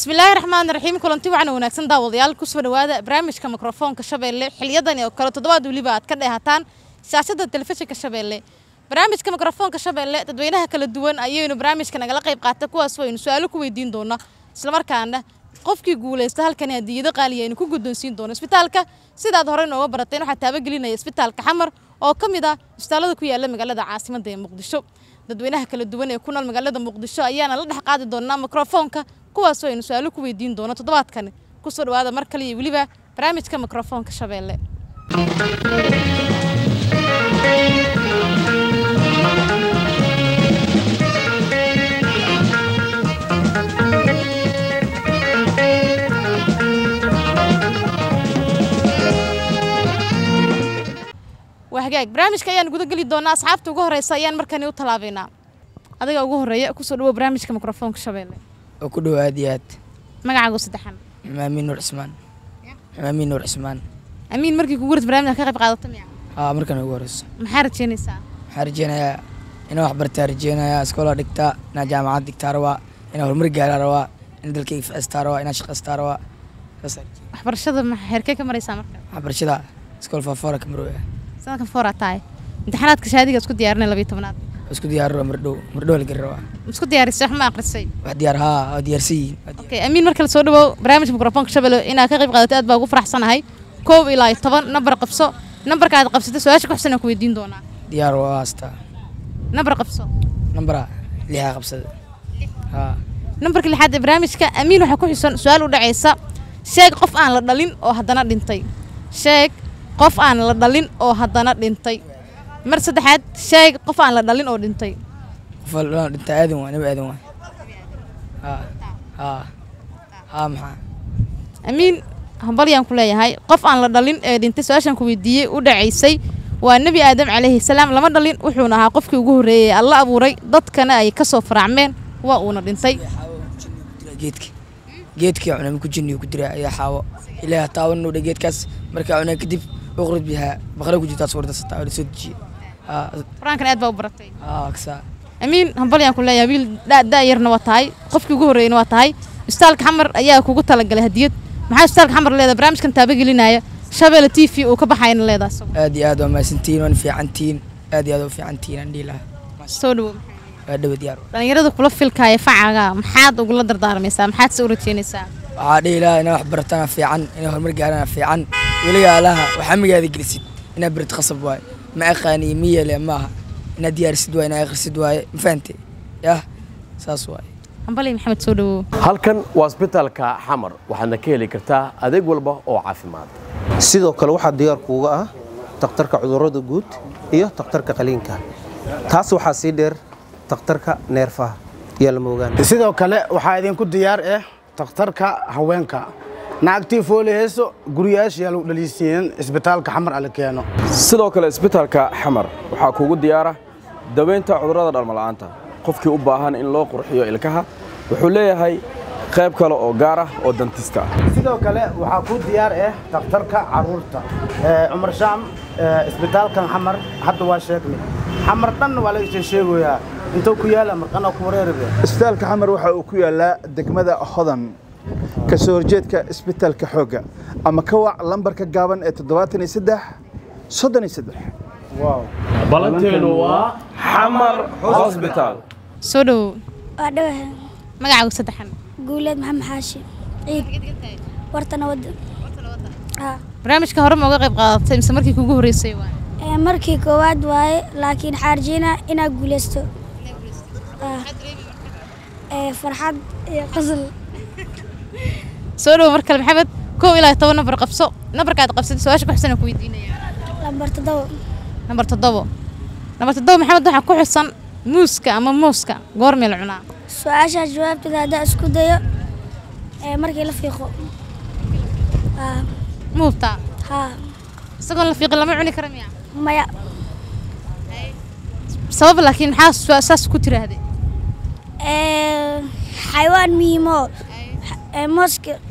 بسم الله الرحمن الرحيم كلنتي وعنا وناكسن داوديال كسر دوادا برنامجك ميكروفونك شابيلي حلية دنيا وكرت دواد وليبات كده هتان سياسة التلفزيونك شابيلي برنامجك ميكروفونك شابيلي تدوينها كل الدوان أيون برنامجك نقلق يبقى تكوا سوين سؤالك ويدين دونا سلمر كأنه قف كي يقول يستاهل كان هدية قالية إنه كوجد نسين دونا سبتالك سيدا ظهرنا وبرتين حتى بقلينا سبتالك حمر أو كم إذا استعلدك ويا المجلة عاصمة دي مقدسه تدوينها كل الدوان يكون المجلة مقدسه أيانا لده قاعد دونا ميكروفونك kuwaas oo su'aalo ku weydiin doona toddobaadkan ku soo dhawaada mar kale iyo waliba barnaamijka mikrofoonka Shabelle waxaag barnaamijka ayaan gudaha gali doona asxaabta ugu horeysa ayaan markan u talaabeynaa adiga ugu horeeya ku soo dhawaada barnaamijka mikrofoonka Shabelle وكلو هاديات مقعقو صدحان أمين نور عثمان أمين نور عثمان أمين مركي كورت برامجنا كيف قاعدتم يعني مركنا كورس محارجين إسا محارجين يا إنه أخبر تارجين يا سكولا دكتا إنه جامعة دكتا روا إنه المرقى على روا إنه دل كيف أستاروا إنه شخص تاروا بس أخبر شذا محركة كم رئيسة مركب أخبر شذا سكول فافورة كم رؤية سنة كم فورة تاعي امتحانات كشادي قد ديارنا اللي بيتمنات اسكو ديار مردو القروا اسكو ديار السح ما قرسي ديار ها ديار سي اوكي امين مركل سو دبو برنامج ميكروفونك شبله انا ka qayb qaadato aad baa ugu faraxsanahay 12 number qabso numberka aad qabsato su'aasha ku xisana ku weydiin doona diyaar waa asta number qabso number liha qabsada ha numberka lixaad barnaamijka amin waxa ku xisan su'aal u dhacaysa sheeg qof aan la dhalin oo haddana dhintay sheeg qof aan la dhalin oo haddana dhintay مر صدحات شيء قف على دلين أو دنتي قف لا دنت آدم أنا بآدم ها ها ها محا أمين هم بريان كلها هاي قف على دلين دنتي سواشن كويدية ودعي سي والنبي آدم عليه السلام لما دلين وحونها قف كوجه ري الله أبو ري ضد كنا يكسف رعمان وأونا دنتي جيتك أنا ممكن جني وقدر يا حاو إلى طاون ولا جيت كاس مركع أنا كذب بغرد بها بغرد وجدت صور تسطع ولا سجى فرانك أنا أتبع برتين كسا أمين هم بالي أقول لا يبيل داير نواتاي قفك جوري نواتاي استالك حمر أياك وقلت لك الهديد معاه استالك حمر اللي هذا برامج كنت أبغي لنايا شابل تيفي وكبحين اللي هذا صو أدي أدو ما سنتين وأنا في عنتين أدي أدو في عنتين عندي له سولو أدو ديارو لأن يردو كله في الكاية فعّا محاد وقول در دار مسا محاد سورتين مسا عادي لا أنا حبرتنا في عن أنا هالمرجع أنا في عن وليا لها وحمي هذه جلست أنا برد خصب واي ما أخاني مية لماها أنا ديار سدواي أنا آخر سدواي مفنتي يا ساس واي عم بالي محمد سودو هالكن واسبيتالك حمر وحنا كيلي كرتاه أديك والبا أو عافمات سيدو كل واحد ديار كوجا تقترك عذورات جود إيه تقترك قلينك تاسو حاسيدر تقترك نيرفا يالموجان سيدو كله وحايدين كود ديار إيه تقترك هوينك نعكتي فوليس غرياش يالو دليسين اسبيتال كحمر على كيانو سدو كلا اسبيتال كحمر waxaa kugu diyaara daweynta cudurada dhalmalaanta qofkii u baahan in loo qurxiyo ilkaha wuxuu leeyahay qayb kale oo gaar ah oo dentista sidoo kale waxaa ku diyaar ah taqtarka caruurta Umar Sham isbitaalkan xamar hadda waa sheegnay xamar dhan waa la sheegayaa inta ku yaala marqana ku wareerbay isbitaalka xamar waxa uu ku yaalaa degmada Hodan كسورجيتك إسبيتال كحوجة، أما كوع لمبر كجابن اتدواتني سدح صدني سدح. واو. بلنتينوا حمر إسبيتال. سودو. أدوه. ما قاعد سدحن. قولت محمد حاشم. إيه. ورتنا ودن. برامج كهرم وقع يبغى تمس مركي كوجه ريسي وان. مركي كواد واي لكن حارجينا إنا قولستو. فرحات قزل. سؤال مركل محمد كو إلى تون نبر قفصو نبر كات قفصو سواش بحسن كو يدينا نمبر تضو نمبر تضو نمبر تضو محمد ده حكو حسن موسكا أما موسكا قرمي العنا سواش الجواب تدا دا اسكو ديو مركي لفيقو موبتا ها سكون لفيق لما عوني كرميا ما يا سبب لكن حاس أساس كتير هذه حيوان ميمو موسكا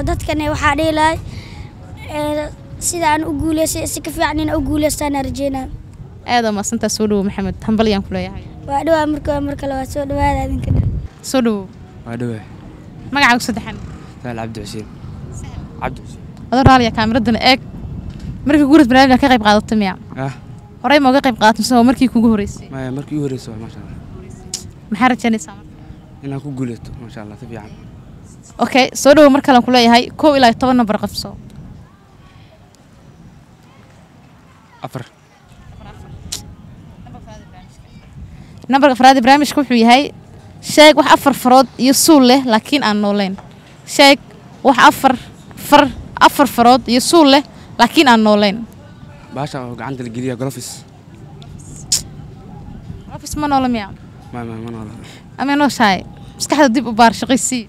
ضد كنا وحالي لا سيد عن أقوله سكفي عن أقوله سنة رجينا. هذا ما سنت سولو محمد همبليا كلها. وادوا مركلات سولو هذا يمكن. سولو. وادوا. ما قاعد أقصد حن. لا عبد الحسين. عبد الحسين. هذا رأيي كان ردنا إيك مركي جورس برنامج كي قيب قاعد تميع. ورأي ما قيب قاعد نسوي مركي كوجوريس. ما مركي جوريس ما شاء الله. محرج يعني سامر. أنا كوجولت ما شاء الله تبي عم. أوكي صوروا مركي لهم كلها هاي كو إلى طبعنا برقف صو. أفر. نبرق فراد برامج كوفي هاي شايك وح أفر فراد يصول له لكن أنا لين شايك وح أفر أفر فراد يصول له لكن أنا لين. باشا عند الجديد غرافيس. غرافيس ما نولم يعني. ما نولم. أما أنا شاي بس كحد ديب أبار شقيسي.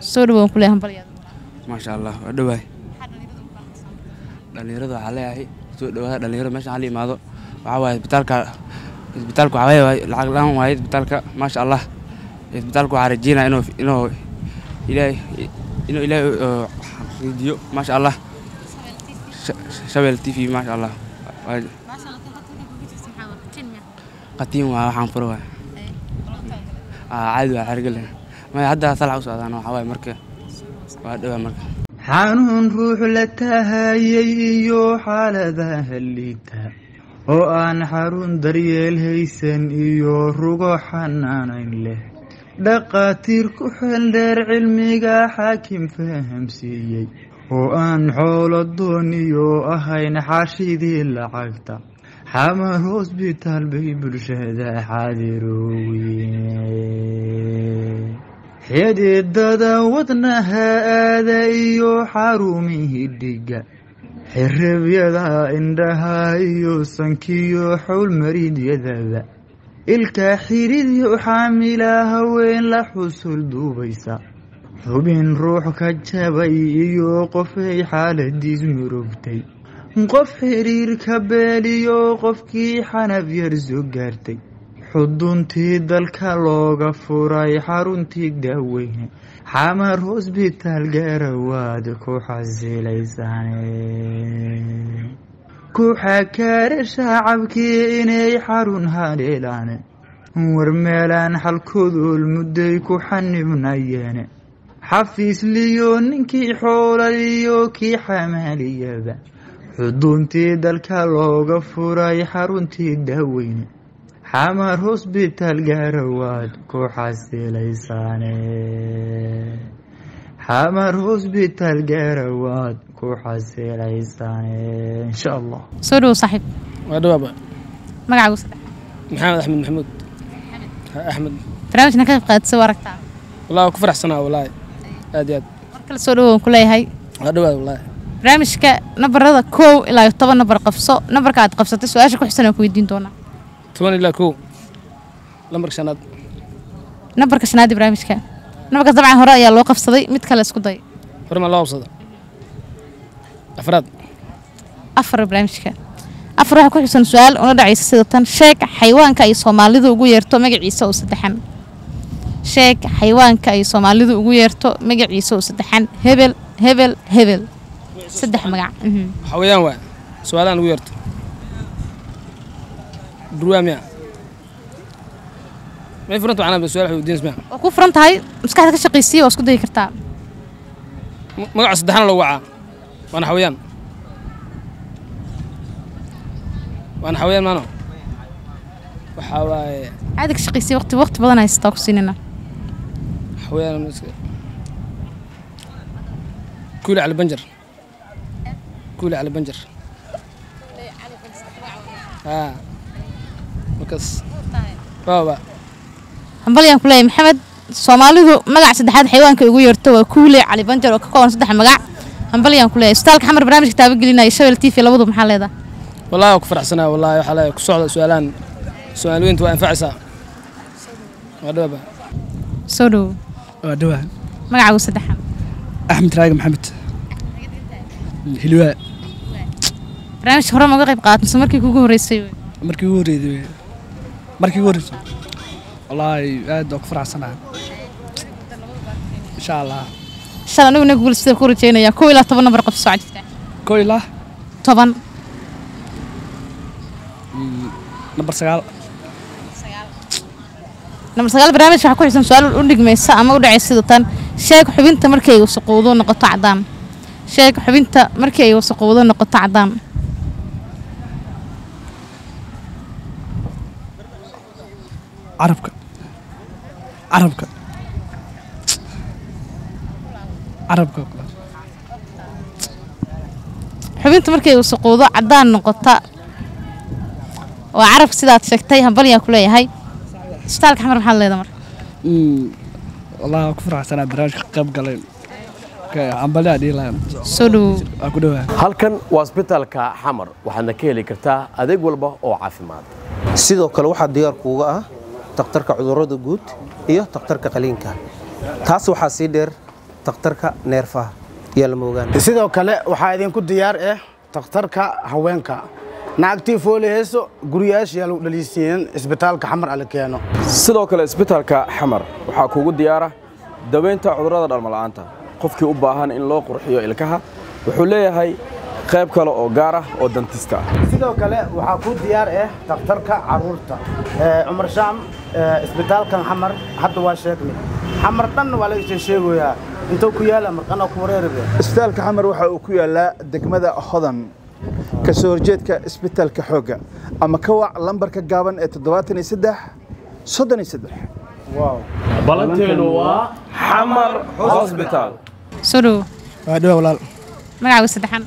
سوربون كلها همبليا ما شاء الله دبي دليل رضا عليه كتب هذا دليل مش عليه ماذا وعوي استالك عوي العقلهم وعيد استالك ما شاء الله استالك عارجينا إنه إلى إلى فيديو ما شاء الله شبل تي في ما شاء الله ما شاء الله قديم وحان فروه عاد وحرقله ما حدا طلع وسعد انا وحواي مركه وادوا مركه حانون روح لتهايي يو حالده الليتا او ان حرون دريل هيسن يو رغو حنانين له دقاتير كحل دير علميقا حاكم فهم سيي وان حول الدونيو اهين حاشيدي لعقتا حما روز بطالبي برشهدا حاضروي حيدي الدادا وطنها اذايو حاروميه الدقا حرب يدا اندها ايو سنكيو حول مريد يدا الكاحيريدي وحاملها وين لحوصل دوبيسا حبين روحك الجبي يوقف في حالة ديز مروبتي نقف حريرك بالي يوقف كي حنف يرزقارتي حدون تيدالك لوغا فراي حارون تيداويها حامر هوسبيتال جاروادك وحزي ليساني كوحا كار شعبكي إني حارون هاليلاني ورميلان حالكودو المدي كوحاني مناياني حفيس ليونكي حولا ليوكي حمالي يبا حدون تيدالك لوغا فراي حارون تيداويني حمار هوسبيتال جارواد كوحاسي ليساني حمر هوسبيتال جارواد كوحاسي ليساني إن شاء الله سورو صاحب وادوا بابا مقعد وصدح محمد أحمد محمود أحمد برامجنا كيف قاعد تصورك تعب والله كفرح صنع والله أديات مركل سورو كلها هاي وادوا والله برامج كنبر هذا كو إلا يطبع نبر قفصة نبر قاعد قفصة تسوى أشكو حسنا كويدين دونا ثمان إلا كو نبر كشناد نبر كشناد برامج كا نبقى طبعا هرايا الوقف صدي متكلا سكودي فرما الله وصدي أفراد أفر برامجك أفر هكوك يسون سؤال وندع عيسى سيدتان شاك حيوان كأي صومالي ذو قويرتو مقع عيسى وصدحان شاك حيوان كأي صومالي ذو قويرتو مقع عيسى وصدحان هبل صدح مقع حويان واع سؤالان قويرتو درواميا ما فرنت معنا بسؤال حيو الدين سمع وكو فرنت هاي مسكحتك الشقيسية واسكو دي كرتاب مقع صدحان لو وعا وأنا حويان ما أنا وحواي عادك شقيسي وقت بدنا يستوقسيننا حوالي كولي على بنجر كولي على بنجر ها مكس بابا حنبليان كلي محمد Soomaalidu magac saddexaad xayawaanka ugu yarta waa kuule cali banjar oo ka kooban saddex magac hambalyan kuule istaalka xamar barnaamijka taaba gelinay Shabelle TV labadu maxaa leedahay wallahi ku faraxsanaa wallahi waxa la ku socdo su'aal weyntu waa anfacaysa wadaba soo dhow wadaba magacaagu saddexaad Axmed Raag Maxamed Hilwa barnaamijka hore ma qayb qaadnay markii kugu horeysay markii ugu horeysay والله أدوك فرحسنا إن شاء الله نقول استذكر تينيا كويلا طبعا نبرق في سعد كويلا طبعا نمبر سجال برنامج راح يكون سؤال ونقول ما يسا أما ودع يصيدتان شايك حبينت مركي وسقوضون نقطع عظام عربك حبيت مركي وسقوضة عدان نقطة وعرف سيدات شكتيها بليا كلية هاي اشتالك حمر محل يا دمر والله كفر حسنا براج قب قليل عمبليا دي لا سولو أكدوها هل كان واسبيتالك حمر وحنا كيلي كرتاه أديق والبه أو عافمات سيدو كل واحد ديار كوغا تقترك عذورات جود إيه تقترك قلينك تاسو حسيدر تقترك نيرفا يلموجان سيدو كلا وحيدين كود ديار إيه تقترك هوانك نعكتي فوليس جرياش يلو لليسين إسبيتال كحمر على كيانو سيدو كلا إسبيتال كحمر وحاكو جود دياره دوين تا عذورات الملعنتة قفك أباهن إن لوق رحيو إلكها وحليه هاي qayb kale oo gaar ah oo dantista sidoo kale waxa ku diyaar ah taqtarka caruurta Umar Sham isbitaalkan xamar hadda waa sheegnay xamar tan waa la sheegayaa inta ku yaala marqana ku wareerbay isbitaalka xamar waxa uu ku yaala degmada Hodan ka soo horjeedka isbitaalka Xooga ama ka wac lambarka gaaban ee 773 waaw balanteenu waa xamar hospital suru waa dhaw walaal magaca saddexan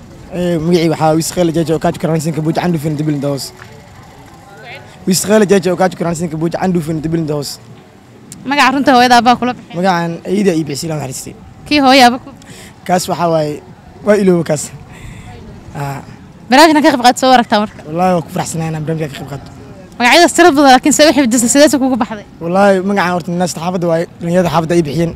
مجيء وحاويس خيل جاجة وكاتش كرانسين كبوج عنده فين تبلن دهوس. ويس خيل جاجة وكاتش كرانسين كبوج عنده فين تبلن دهوس. مجا عرنت هواي دابا كله. مجا عن أيده أي بيسيل عن هرستي. كي هواي أبوك. كاس وحواي وإلو كاس. برامجنا كيف بقت صورك تامر. والله كفر حسنا أنا برامجك كيف بقت. مجا عايز استرب لكن سويح بالدساسات وكوكو بحذي. والله مجا عن أورت الناس تحافظ وعي رياض حافظ أي بحين.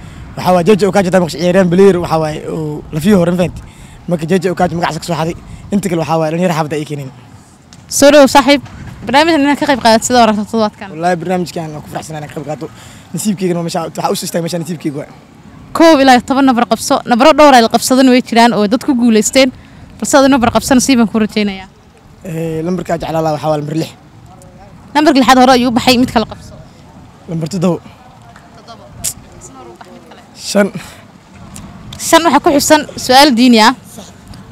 وحوا جيجي وكاجا تبغش إيران بلير وحوا ولفيه هرم فنت. ماك جاجة وكاج مقعسك سوحدي أنت كل وحاول أنا راح أبدأ يكينين. سورو صاحب برنامج أنا كقريب قاعد صدورة تطوات كان. والله برنامج كان وكفر حسنا أنا كقريب قاعد نسيب كي كنا مشاع تحوس استعمل مشان نسيب كي جوا. كوب إلى طبعا نبرق بصو نبرق دورة القبصة ذنوي تيران أو ضدك جولستين بس هذا نبرق بصو نسيبهم كورتينا يا. لمبر كاج على الله وحاول مريح. لمبر كل حد رأيه بحي متك القبصة. لمبر تضو. شن. شن وحكو حسن سؤال دينيا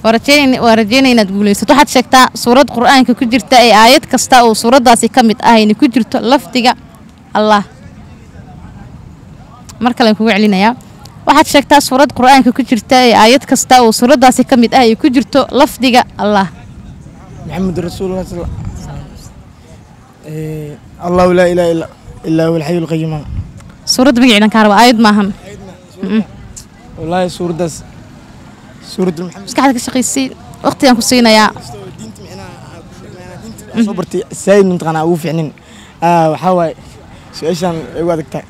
ورجينا إن تقولي ستوحد شكتا سورة قرآن كجرت آيات كستا أو سورة داسي كمت آيين كجرت لفتجا الله مركلين كوي علينا يا واحد شكتا سورة قرآن كجرت آيات كستا أو سورة داسي كمت آيين كجرت لفتجا الله محمد رسول الله صلى الله عليه وسلم الله لا إله إلا هو الحي القيوم سورة بيجينا كاروا آيات ماهم والله سورة المحمد مسكحتك شقيسي وقتي أنكو سينا يا صبرتي سايد نتغنى أوف يعني وحاوي سؤالشان أيوادك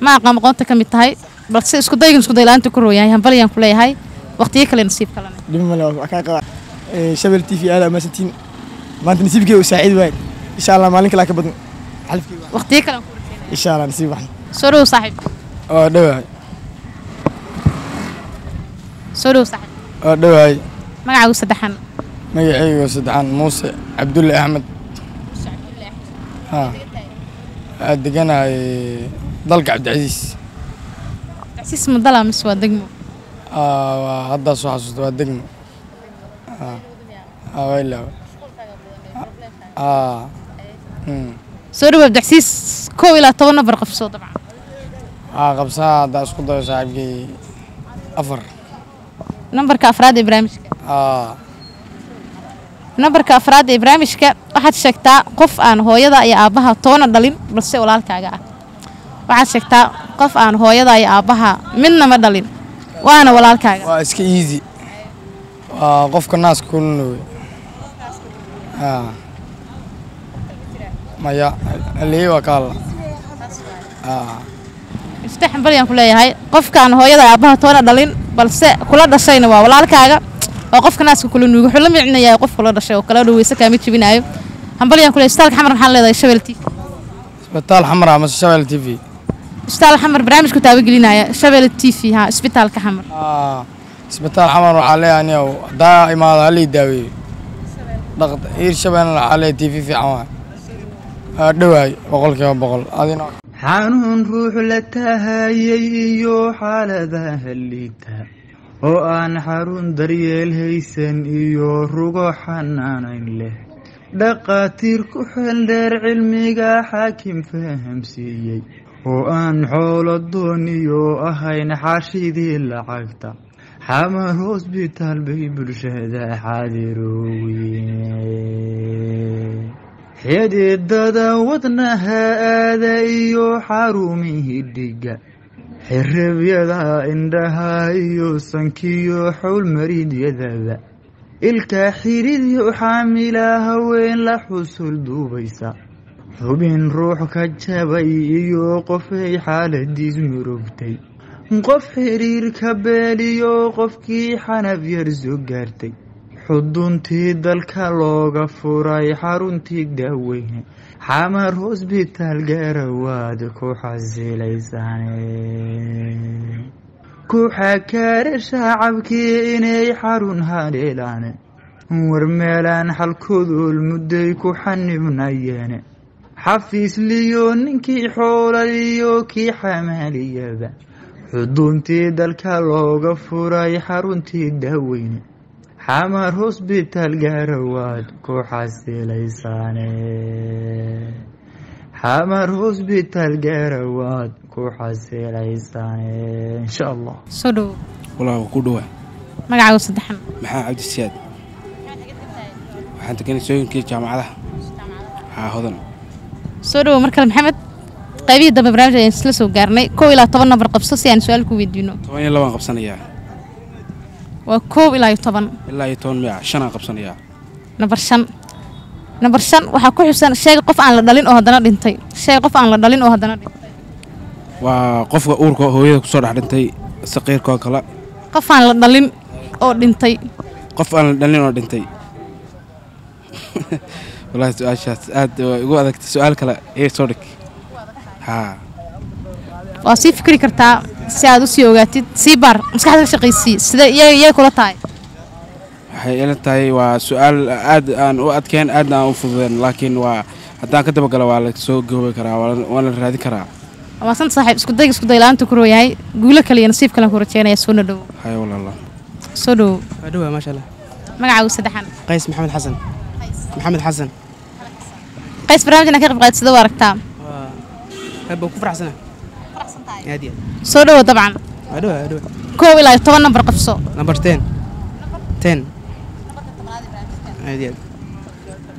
ما قام قنتك متهاي بس اسكو دايق لأنتو كرو يعني هنبليان كلي هاي وقتي يكلي نصيب كلامي لما لو أكاكا شابل تيفي على مسنتين ما أنت نسيبك وسعيد وايد إن شاء الله مالك لك بدن حلفك وقتي يكلي إن شاء الله نسيب واحد سورو صاحب دوي سلو صح. دواي. ما قاعد وصدحن. ما أيوة صدحن موسى عبد الله أحمد. موسى عبد الله أحمد. ها. دقنا ضلق عبد العزيز. عبد العزيز من ضلع مسوى دقمه. هذا صح صدق دقمه. ولا. سوري عبد العزيز كو إلى طول نبر قفصه طبعا. قبصة ده أسقط ده صاحبي أفر. نمبر كأفراد برامجك. نمبر كأفراد برامجك واحد شكتا قف عن هو يضع يأبها طون دلين بس ولا الكعاء. واحد شكتا قف عن هو يضع يأبها مننا مدلين وأنا ولا الكعاء. واسك إيزي. قف كناس كله. ما يا اللي هو قال. افتح بليان كلها هاي قف كان هو يضع يأبها طون دلين. بس كل هذا الشيء نواه ولا الكعاء وقف كناس كلهم يقول حلم عنا يا وقف كل هذا الشيء وكل هذا ويسك هم يجيبين عيب هم بليان كل اشتغل حمر حلة ذا الشبل تي سبتال حمر مس الشبل تي في اشتغل حمر برامج كنت أقول لنا يا شبل تي في ها سبتال كحمر سبتال حمر حلة يعني أو دائما علي داوي ضغط إيش شبل حلة تي في عمان دواي بقول كم بقول أدينا حنون روح لتهاي يوحل ذا هليتا وأن حرون دريل هيسن يورجو حنانين له دقاتير كحل در علمي حاكم فهم سيي وأن حول الدنيا وأهين حاشدي العقدة حمر هسبيتال بيبرشة حاضروي يدي دادا ودنها هذا إيو حرومه الدقة حرب يدا عندها إيو سنكيو حول مريد يذا الكاحير ديو حاملها وين لحوصل دوبيسا حبين روحك الجبي إيو قفي حالة ديز مروبتي قف حرير كبالي يو قفكي حنف يرزقارتي حدونتي دالكا لوغا فوراي حارونتي داوين حمر هوسبيتال غارواد كوحا زيلايزاني كوحا كار شعبكي إني حارون هاليلاني ورميلان حالكودو المدي كوحاني مناياني حفيس ليون كي حولا ليو كي حمالي يبا حدونتي دالكا لوغا فوراي حارونتي داوين حمر هوسبيتال جارواد كوحاسي ليساني حمر هوسبيتال جارواد كوحاسي ليساني إن شاء الله صدو والله كدوة ما قاعد صدحنا محمد عبد السياد وحنت كنا نسوي كل جامعة ها هذن صدو مركل محمد قبيل ده ببرامج ينسلسو جارني كويلا طبعا برقبصص يعني سؤال كويد ينو طبعا يلا وانقبصنا إياه وكوب إلى يطبن إلا يطون مع شنق بصنيع نبرشن وحكوا حسن الشيء قف عن الدلين أو هذا نرنتي الشيء قف عن الدلين أو هذا نرنتي وقف أورك هو يكسر حدنتي سقير كلا قف عن الدلين أو دنتي قف عن الدلين أو دنتي والله سؤال شات يقول هذا سؤال كلا إيه صورك ها وأصير فكري كرتا سعادو سيوجاتي سيبر مش كحد الشقيسي سدا يا كل طاي هي أنا طاي وسؤال أد أن وقت كان أد أنفضن لكن وحتى كنت بقوله على سوق هو كرا ولا الرادي كرا أصلاً صاحب سكوت داي لان تكروي هاي قولك اللي نصيب كلام كورتي أنا يسون دو هاي والله سودو أدوه ما شاء الله ما عاوز سدحان قيس محمد حسن قيس برامجنا كيف بقيت سدوا ركتام هبوا كفر حسنة هادية صدوه طبعا هادوه كوب إلى يطون نمبر قفصو نمبر 10 هادية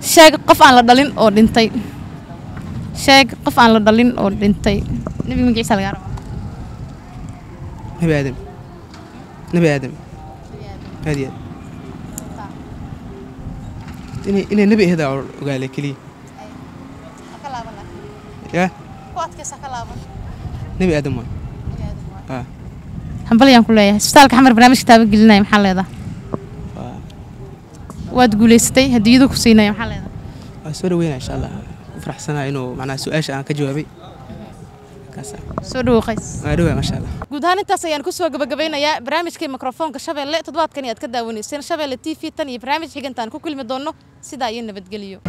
شاق قف عن لدلين أو دنتي نبي من عيسى الجارب نبي آدم هادية إني نبي هذا قال لك لي أكلابنا يا قوتك سكلابنا نبي آدم وين؟ حنبليان كلها سبتالك حمر برنامج كتابك قلنا يا محل هذا وتقولي ستي هديدك وسينا يا محل هذا سؤال وين إن شاء الله أفرح سنة إنه معناه سؤال أنا كجوابي halkaas soo dhooqays aadoow ma sha Allah guud ahaan intaas ayaan ku soo gabagabeynayaa barnaamijka mikrofoonka Shabelle toddobaadkan aad ka daawaneyseen Shabelle TV tan iyo barnaamij xigantaan ku kulmi doono sida ay nabad galiyo